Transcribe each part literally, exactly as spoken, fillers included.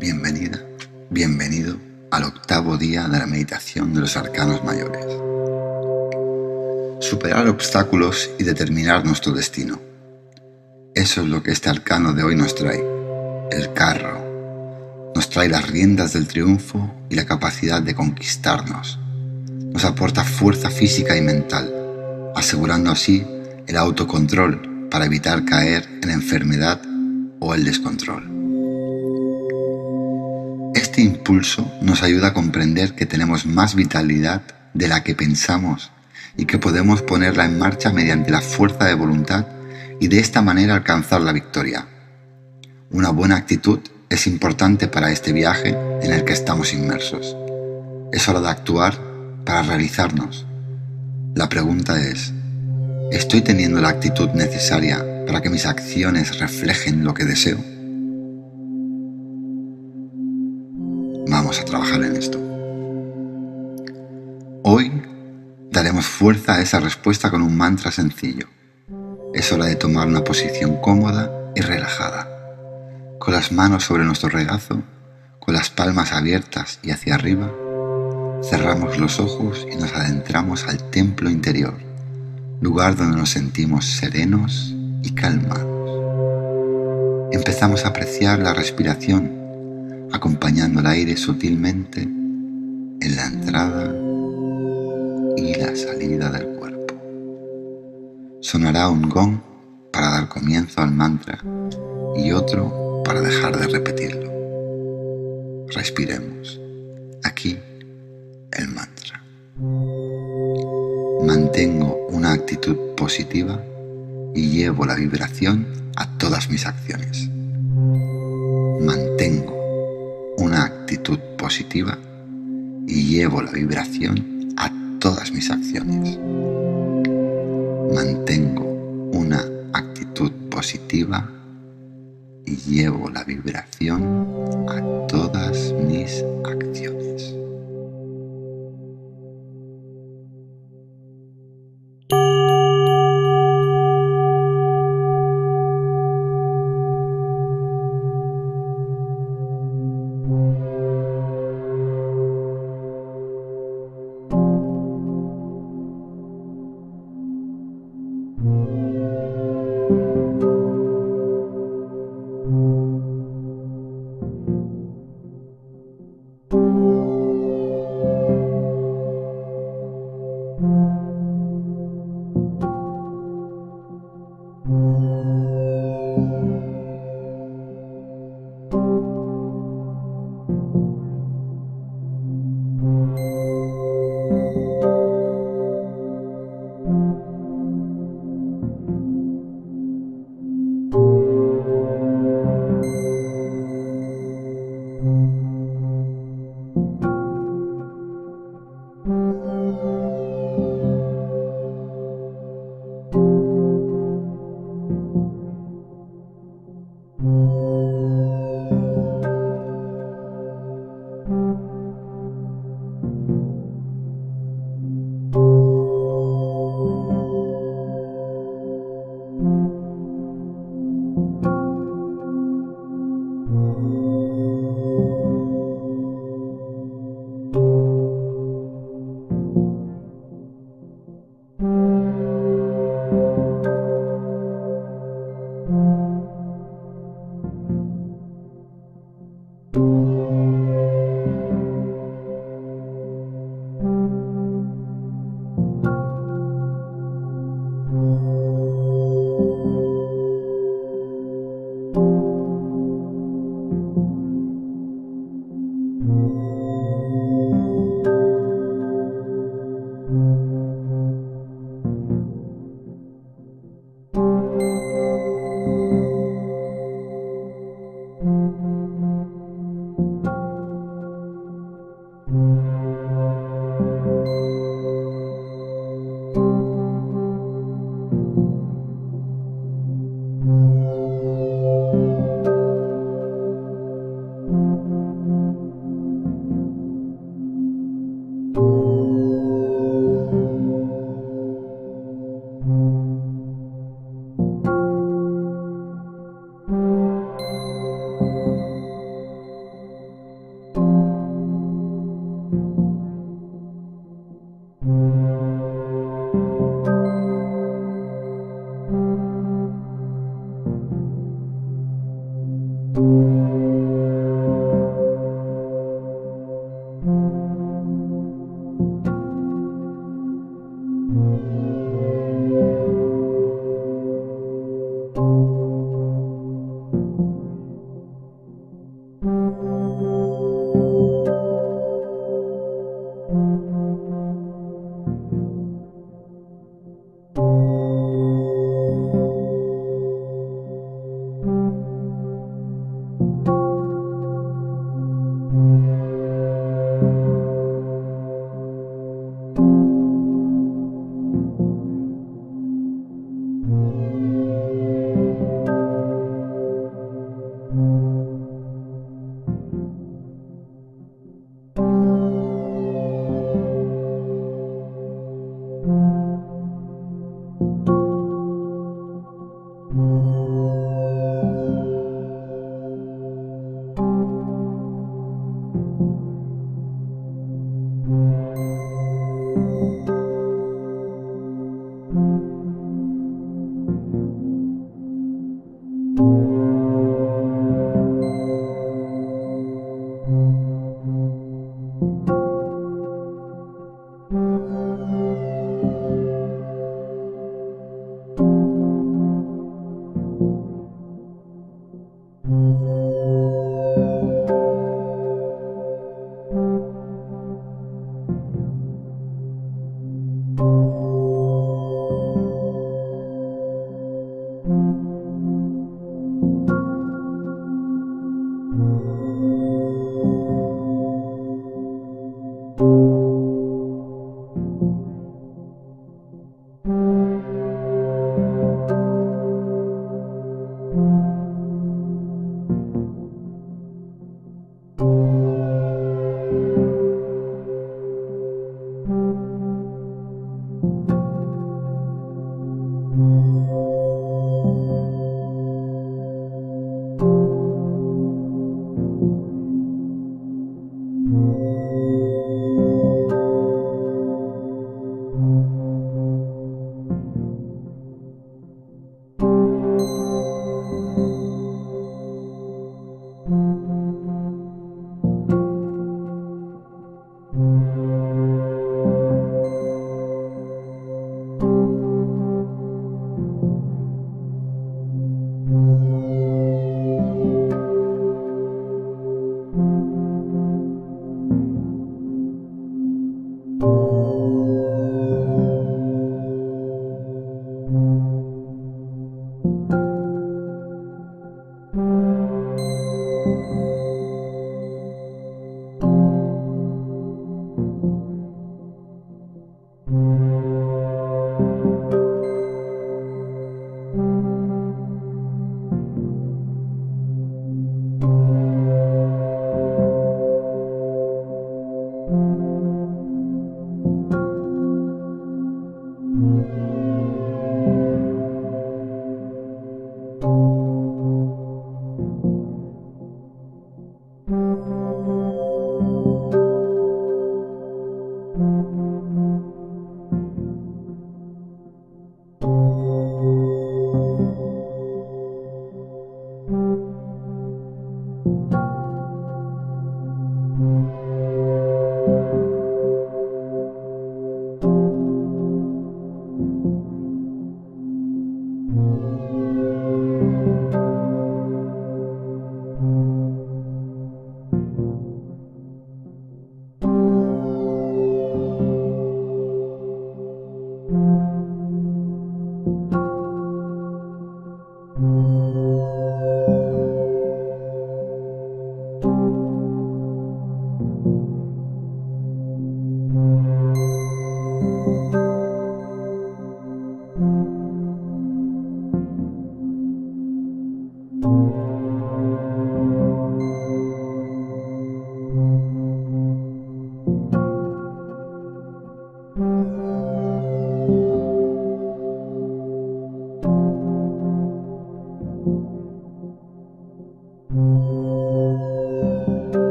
Bienvenida, bienvenido al octavo día de la meditación de los arcanos mayores. Superar obstáculos y determinar nuestro destino. Eso es lo que este arcano de hoy nos trae, el carro. Nos trae las riendas del triunfo y la capacidad de conquistarnos. Nos aporta fuerza física y mental, asegurando así el autocontrol para evitar caer en la enfermedad o el descontrol. Este impulso nos ayuda a comprender que tenemos más vitalidad de la que pensamos y que podemos ponerla en marcha mediante la fuerza de voluntad y de esta manera alcanzar la victoria. Una buena actitud es importante para este viaje en el que estamos inmersos. Es hora de actuar para realizarnos. La pregunta es, ¿estoy teniendo la actitud necesaria para que mis acciones reflejen lo que deseo? Vamos a trabajar en esto. Hoy daremos fuerza a esa respuesta con un mantra sencillo. Es hora de tomar una posición cómoda y relajada, con las manos sobre nuestro regazo, con las palmas abiertas y hacia arriba. Cerramos los ojos y nos adentramos al templo interior, lugar donde nos sentimos serenos y calmados. Empezamos a apreciar la respiración, acompañando el aire sutilmente en la entrada y la salida del cuerpo. Sonará un gong para dar comienzo al mantra y otro para dejar de repetirlo. Respiremos. Aquí el mantra. Mantengo una actitud positiva y llevo la vibración a todas mis acciones. Mantengo una actitud positiva y llevo la vibración a todas mis acciones. Mantengo una actitud positiva y llevo la vibración a todas mis acciones. Thank you.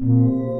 Thank you.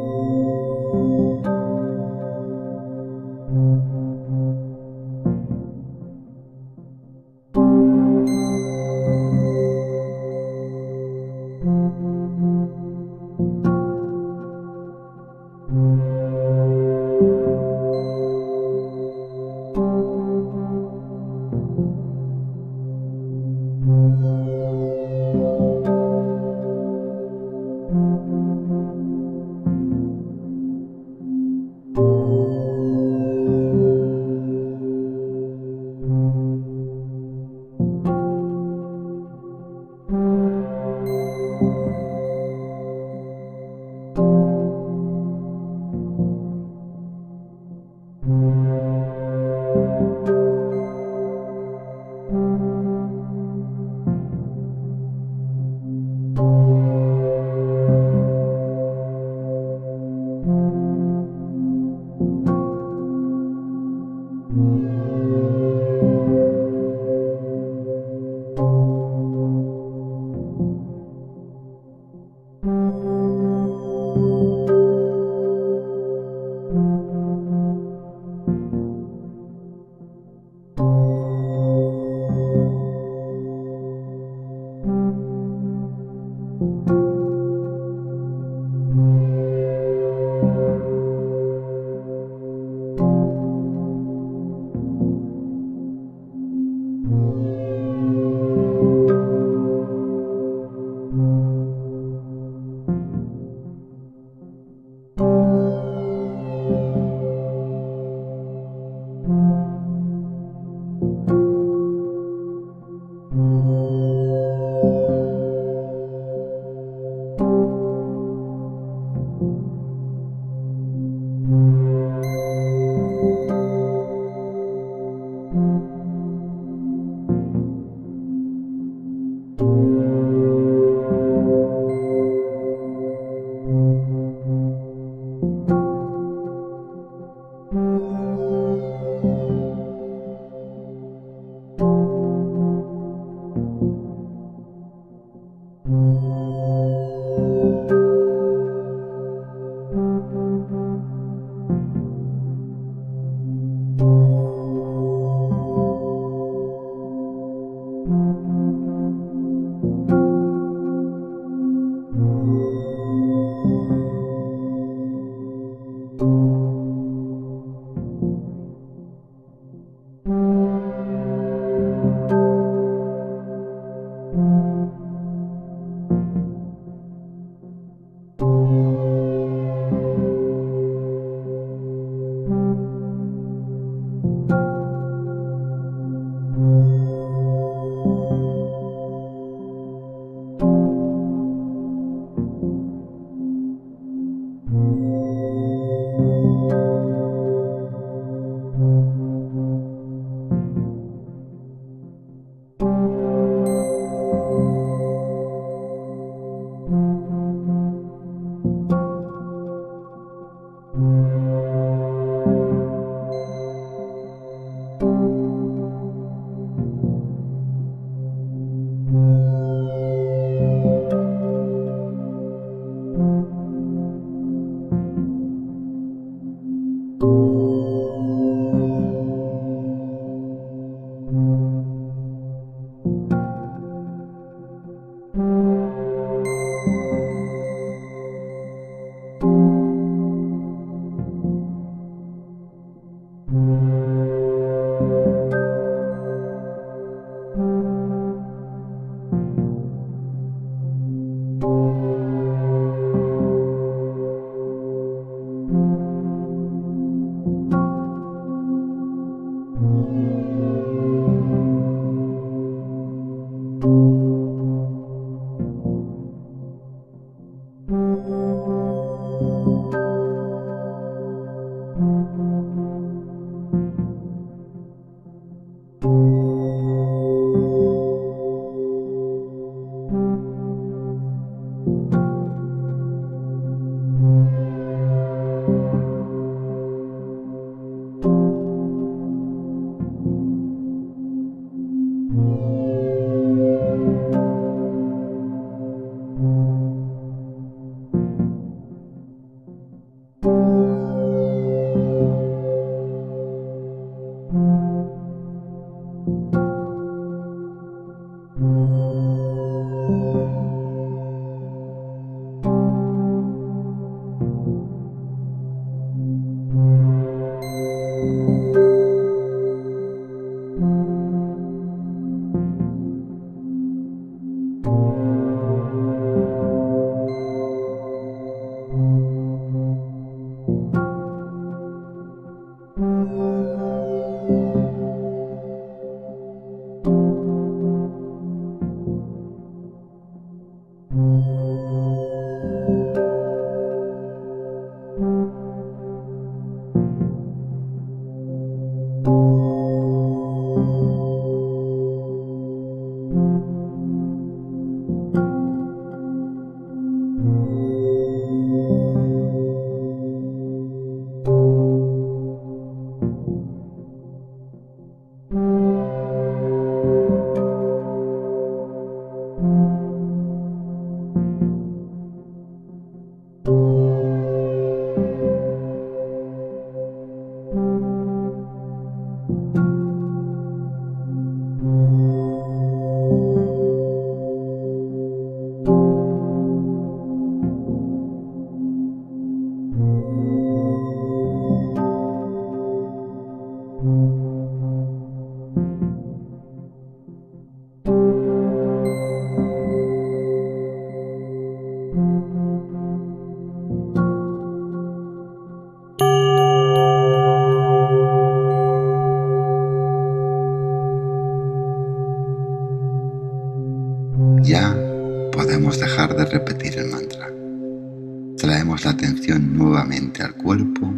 Traemos la atención nuevamente al cuerpo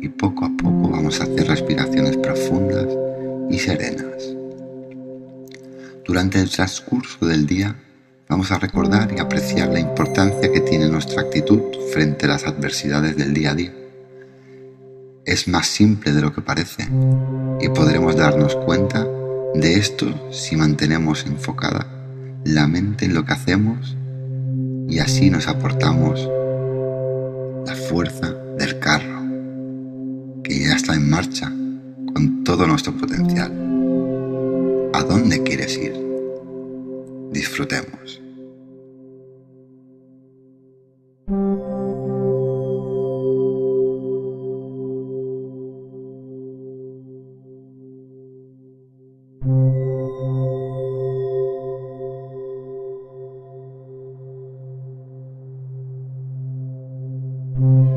y poco a poco vamos a hacer respiraciones profundas y serenas. Durante el transcurso del día vamos a recordar y apreciar la importancia que tiene nuestra actitud frente a las adversidades del día a día. Es más simple de lo que parece y podremos darnos cuenta de esto si mantenemos enfocada la mente en lo que hacemos y así nos aportamos la fuerza del carro, que ya está en marcha con todo nuestro potencial. ¿A dónde quieres ir? Disfrutemos. Thank you.